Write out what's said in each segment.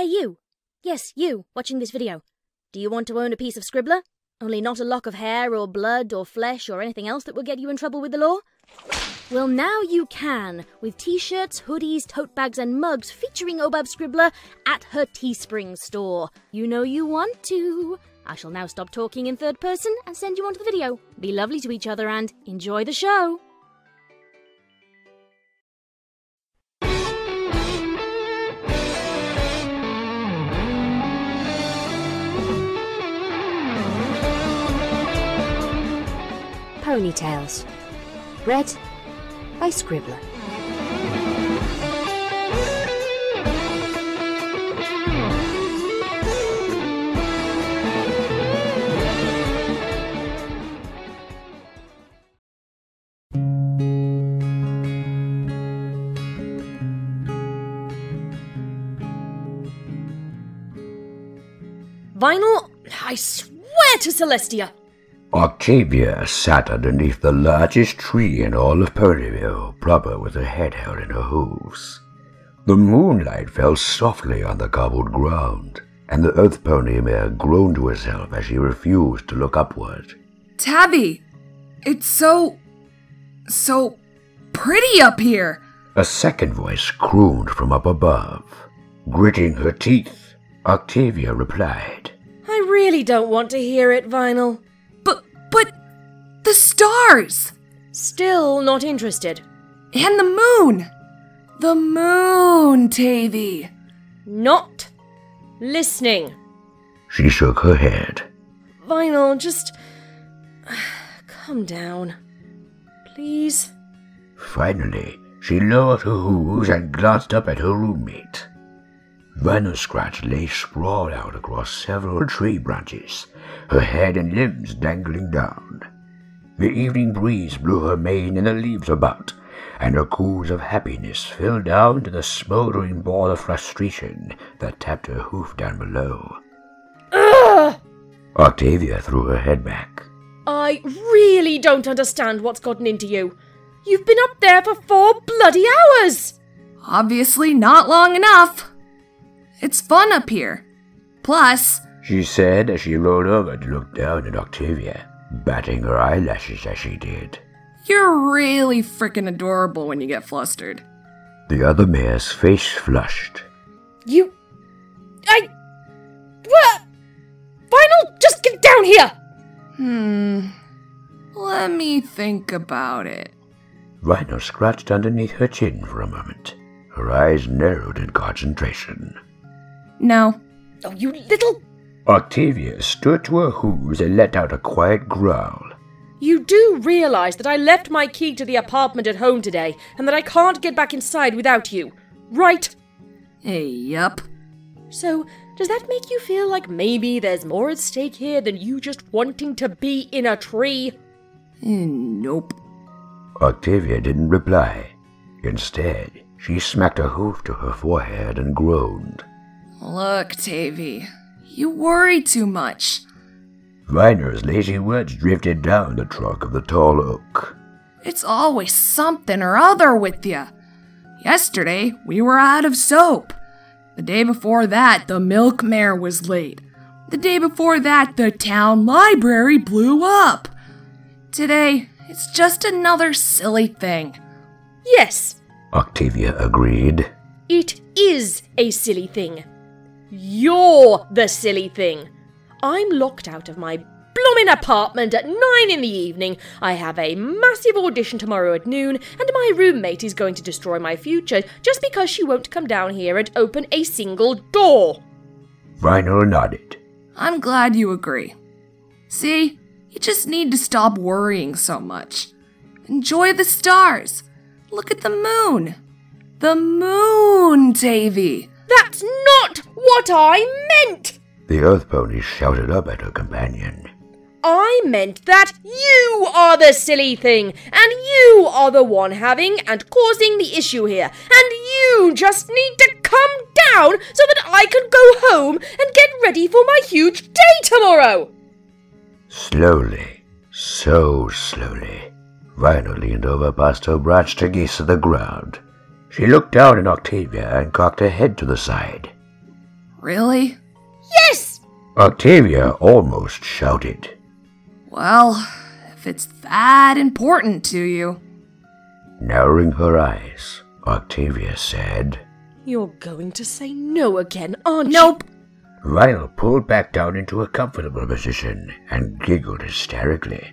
Hey, you. Yes, you, watching this video. Do you want to own a piece of Scribbler? Only not a lock of hair or blood or flesh or anything else that will get you in trouble with the law? Well, now you can, with t-shirts, hoodies, tote bags and mugs featuring Obab Scribbler at her Teespring store. You know you want to. I shall now stop talking in third person and send you on to the video. Be lovely to each other and enjoy the show. Pony Tales, read by Scribbler. Vinyl, I swear to Celestia! Octavia sat underneath the largest tree in all of Ponyville, blubber with her head held in her hooves. The moonlight fell softly on the cobbled ground, and the earth pony mare groaned to herself as she refused to look upward. Tabby, it's so pretty up here. A second voice crooned from up above. Gritting her teeth, Octavia replied, I really don't want to hear it, Vinyl. The stars! Still not interested. And the moon! The moon, Tavy! Not listening. She shook her head. Vinyl, just calm down. Please. Finally, she lowered her hooves and glanced up at her roommate. Vinyl Scratch lay sprawled out across several tree branches, her head and limbs dangling down. The evening breeze blew her mane and the leaves about, and her coos of happiness fell down to the smouldering ball of frustration that tapped her hoof down below. Ugh! Octavia threw her head back. I really don't understand what's gotten into you. You've been up there for 4 bloody hours! Obviously not long enough. It's fun up here. Plus, she said as she rolled over to look down at Octavia, batting her eyelashes as she did. You're really frickin' adorable when you get flustered. The other mare's face flushed. You... I... What? Vinyl, just get down here! Let me think about it. Vinyl scratched underneath her chin for a moment. Her eyes narrowed in concentration. No. Oh, you little... Octavia stood to her hooves and let out a quiet growl. You do realize that I left my key to the apartment at home today, and that I can't get back inside without you, right? Yup. So, does that make you feel like maybe there's more at stake here than you just wanting to be in a tree? Nope. Octavia didn't reply. Instead, she smacked a hoof to her forehead and groaned. Look, Tavy. You worry too much. Viner's lazy words drifted down the trunk of the tall oak. It's always something or other with you. Yesterday, we were out of soap. The day before that, the milk mare was late. The day before that, the town library blew up. Today, it's just another silly thing. Yes, Octavia agreed. It is a silly thing. You're the silly thing. I'm locked out of my bloomin' apartment at 9 in the evening. I have a massive audition tomorrow at noon, and my roommate is going to destroy my future just because she won't come down here and open a single door. Vinyl nodded. I'm glad you agree. See, you just need to stop worrying so much. Enjoy the stars. Look at the moon. The moon, Tavy. That's not what I meant! The earth pony shouted up at her companion. I meant that you are the silly thing, and you are the one having and causing the issue here, and you just need to come down so that I can go home and get ready for my huge day tomorrow! Slowly, so slowly, Vinyl leaned over past her branch to gaze at the ground. She looked down at Octavia and cocked her head to the side. Really? Yes! Octavia almost shouted. Well, if it's that important to you. Narrowing her eyes, Octavia said, You're going to say no again, aren't you? Nope! Vinyl pulled back down into a comfortable position and giggled hysterically.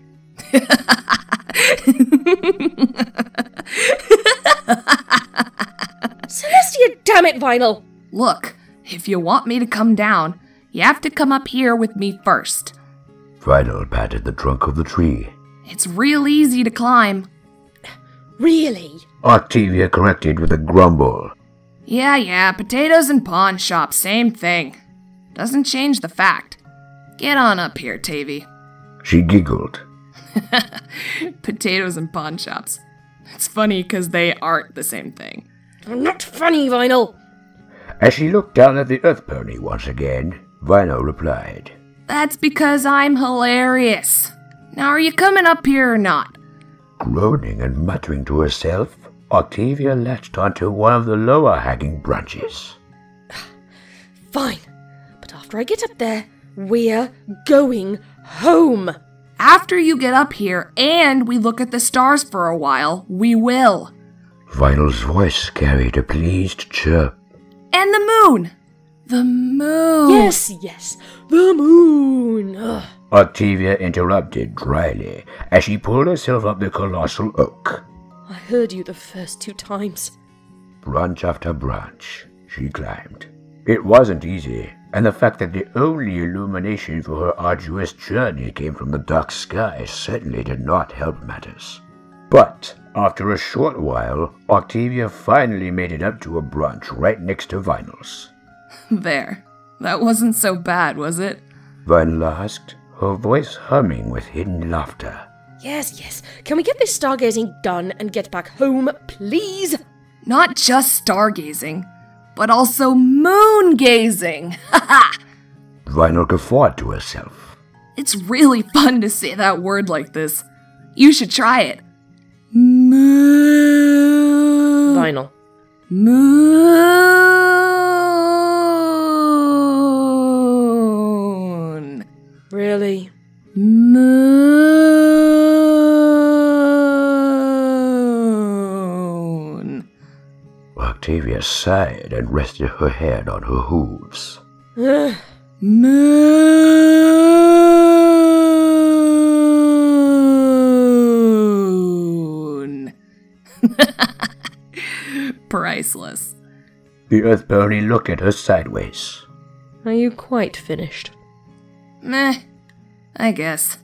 Celestia, damn it, Vinyl! Look, if you want me to come down, you have to come up here with me first. Vinyl patted the trunk of the tree. It's real easy to climb. Really? Octavia corrected with a grumble. Yeah, potatoes and pawn shop, same thing. Doesn't change the fact. Get on up here, Tavy. She giggled. Potatoes and pawn shops. It's funny because they aren't the same thing. Not funny, Vinyl! As she looked down at the earth pony once again, Vinyl replied, That's because I'm hilarious. Now are you coming up here or not? Groaning and muttering to herself, Octavia latched onto one of the lower-hanging branches. Fine, but after I get up there, we're going home. After you get up here and we look at the stars for a while, we will. Vinyl's voice carried a pleased chirp. And the moon! The moon! Yes, the moon! Ugh. Octavia interrupted dryly as she pulled herself up the colossal oak. I heard you the first two times. Branch after branch, she climbed. It wasn't easy, and the fact that the only illumination for her arduous journey came from the dark sky certainly did not help matters. But after a short while, Octavia finally made it up to a branch right next to Vinyl's. There. That wasn't so bad, was it? Vinyl asked, her voice humming with hidden laughter. Yes. Can we get this stargazing done and get back home, please? Not just stargazing, but also moon gazing. Ha! Vinyl guffawed to herself. It's really fun to say that word like this. You should try it. Moon. Vinyl. Moon. Really? Moon. Octavia sighed and rested her head on her hooves. Moon! Priceless. The earth pony looked at her sideways. Are you quite finished? Meh, I guess.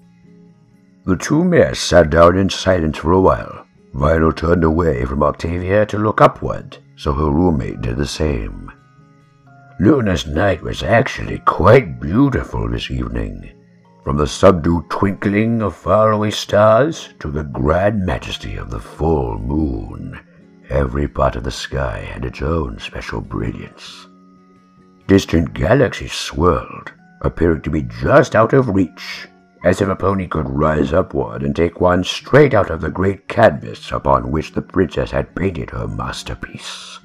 The two mares sat down in silence for a while. Vinyl turned away from Octavia to look upward, so her roommate did the same. Luna's night was actually quite beautiful this evening, from the subdued twinkling of faraway stars to the grand majesty of the full moon. Every part of the sky had its own special brilliance. Distant galaxies swirled, appearing to be just out of reach, as if a pony could rise upward and take one straight out of the great canvas upon which the princess had painted her masterpiece.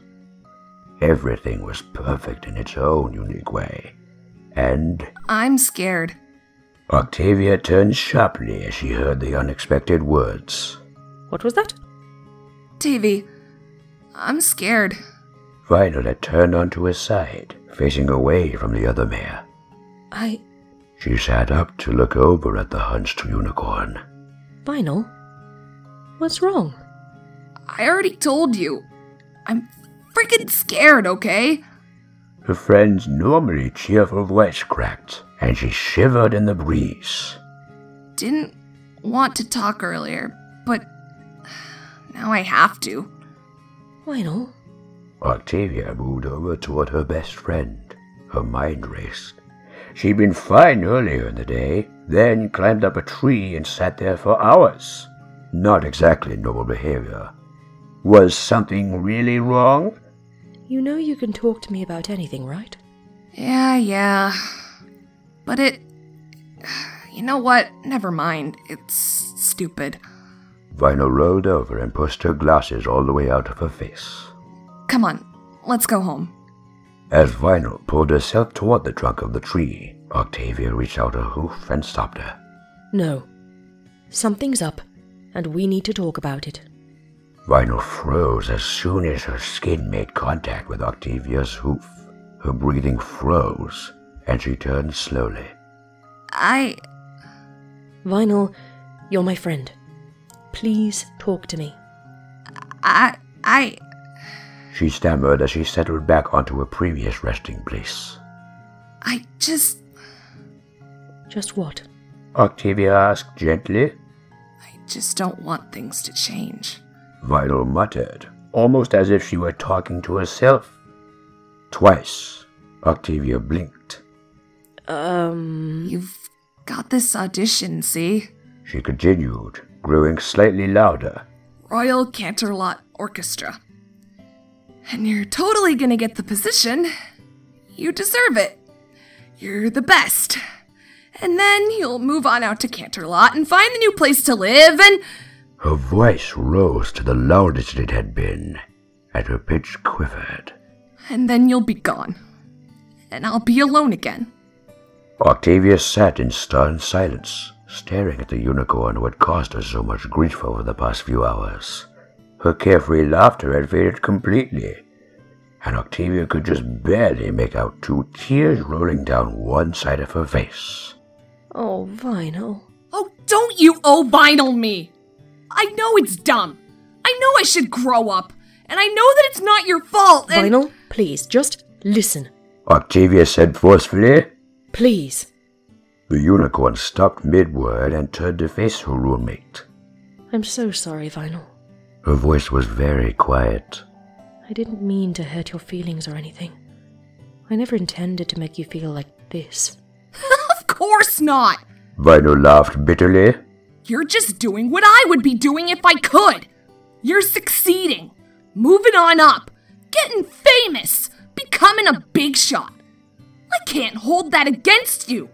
Everything was perfect in its own unique way, and... I'm scared. Octavia turned sharply as she heard the unexpected words. What was that? Tavy, I'm scared. Vinyl had turned onto his side, facing away from the other mare. She sat up to look over at the hunched unicorn. Vinyl, what's wrong? I already told you. I'm freaking scared, okay? Her friend's normally cheerful voice cracked, and she shivered in the breeze. Didn't want to talk earlier, but now I have to. Vinyl? Octavia moved over toward her best friend. Her mind raced. She'd been fine earlier in the day, then climbed up a tree and sat there for hours. Not exactly noble behavior. Was something really wrong? You know you can talk to me about anything, right? Yeah. But you know what? Never mind. It's stupid. Vinyl rolled over and pushed her glasses all the way out of her face. Come on, let's go home. As Vinyl pulled herself toward the trunk of the tree, Octavia reached out her hoof and stopped her. No. Something's up, and we need to talk about it. Vinyl froze as soon as her skin made contact with Octavia's hoof. Her breathing froze, and she turned slowly. Vinyl, you're my friend. Please talk to me. She stammered as she settled back onto her previous resting place. Just what? Octavia asked gently. I just don't want things to change. Vinyl muttered, almost as if she were talking to herself. Twice, Octavia blinked. You've got this audition, see? She continued, growing slightly louder. Royal Canterlot Orchestra. And you're totally gonna get the position. You deserve it. You're the best. And then you'll move on out to Canterlot and find a new place to live and... Her voice rose to the loudest it had been, and her pitch quivered. And then you'll be gone. And I'll be alone again. Octavia sat in stern silence, staring at the unicorn who had caused her so much grief over the past few hours. Her carefree laughter had faded completely, and Octavia could just barely make out two tears rolling down one side of her face. Oh, Vinyl. Oh, don't you Vinyl me! I know it's dumb. I know I should grow up. And I know that it's not your fault and— Vinyl, please, just listen. Octavia said forcefully. Please. The unicorn stopped mid-word and turned to face her roommate. I'm so sorry, Vinyl. Her voice was very quiet. I didn't mean to hurt your feelings or anything. I never intended to make you feel like this. Of course not! Vinyl laughed bitterly. You're just doing what I would be doing if I could. You're succeeding. Moving on up. Getting famous. Becoming a big shot. I can't hold that against you.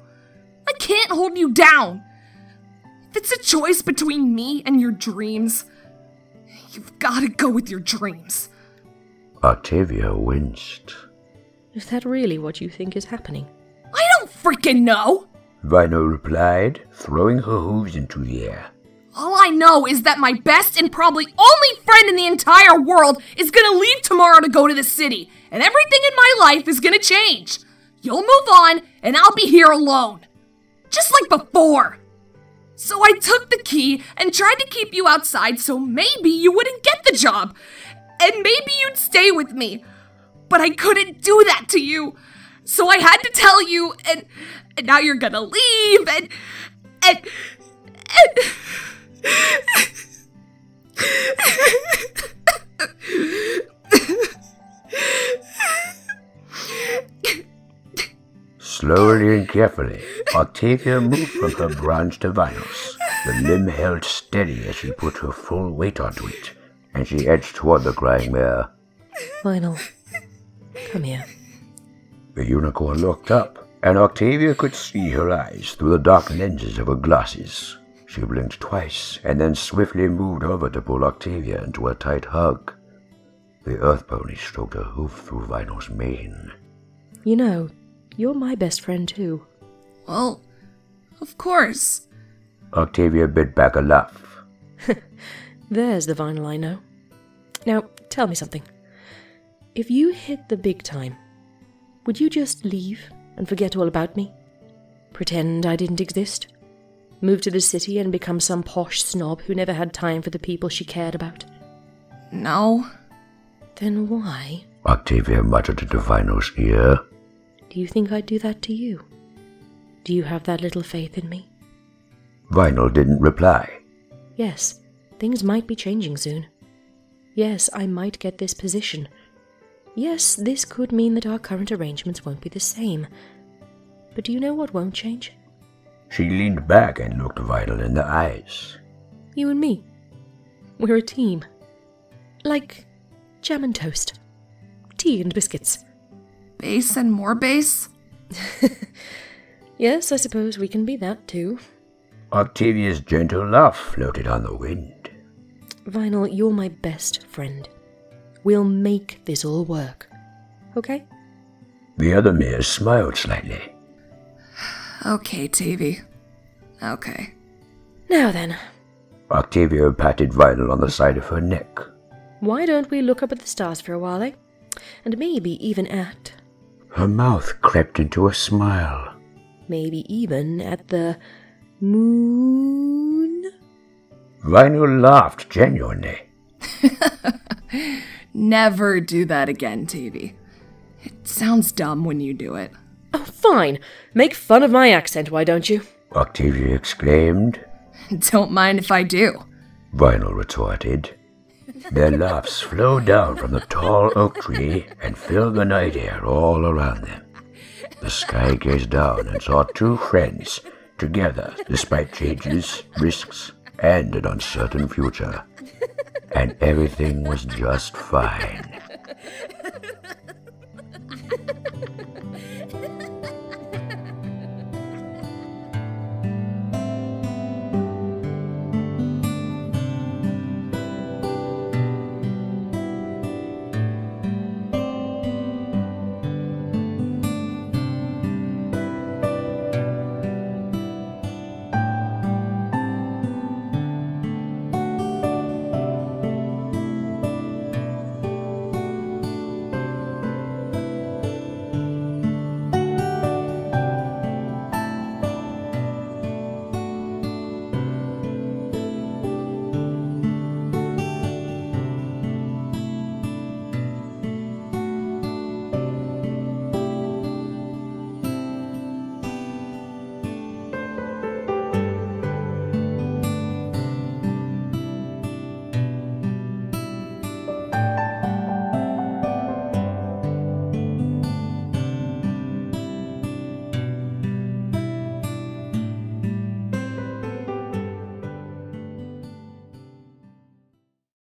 I can't hold you down. If it's a choice between me and your dreams, you've got to go with your dreams. Octavia winced. Is that really what you think is happening? I don't freaking know! Vinyl replied, throwing her hooves into the air. All I know is that my best and probably only friend in the entire world is gonna leave tomorrow to go to the city, and everything in my life is gonna change. You'll move on, and I'll be here alone. Just like before. So I took the key and tried to keep you outside so maybe you wouldn't get the job, and maybe you'd stay with me. But I couldn't do that to you, so I had to tell you, and now you're gonna leave, and... Slowly and carefully, Octavia moved from her branch to Vinyl's. The limb held steady as she put her full weight onto it, and she edged toward the crying mare. Vinyl, come here. The unicorn looked up, and Octavia could see her eyes through the dark lenses of her glasses. She blinked twice, and then swiftly moved over to pull Octavia into a tight hug. The earth pony stroked her hoof through Vinyl's mane. You know, you're my best friend too. Well, of course. Octavia bit back a laugh. There's the Vinyl I know. Now, tell me something. If you hit the big time, would you just leave and forget all about me? Pretend I didn't exist? Move to the city and become some posh snob who never had time for the people she cared about? No. Then why? Octavia muttered into Vinyl's ear. Do you think I'd do that to you? Do you have that little faith in me? Vinyl didn't reply. Yes, things might be changing soon. Yes, I might get this position. Yes, this could mean that our current arrangements won't be the same. But do you know what won't change? She leaned back and looked Vinyl in the eyes. You and me. We're a team. Like jam and toast. Tea and biscuits. Base and more base? Yes, I suppose we can be that too. Octavia's gentle laugh floated on the wind. Vinyl, you're my best friend. We'll make this all work. Okay? The other mirror smiled slightly. Okay, TV. Okay. Now then. Octavia patted Vinyl on the side of her neck. Why don't we look up at the stars for a while, eh? And maybe even at... Her mouth crept into a smile. Maybe even at the... moon? Vinyl laughed genuinely. Never do that again, TV. It sounds dumb when you do it. Oh, fine. Make fun of my accent, why don't you? Octavia exclaimed. Don't mind if I do, Vinyl retorted. Their laughs flowed down from the tall oak tree and filled the night air all around them. The sky gazed down and saw two friends, together despite changes, risks, and an uncertain future. And everything was just fine.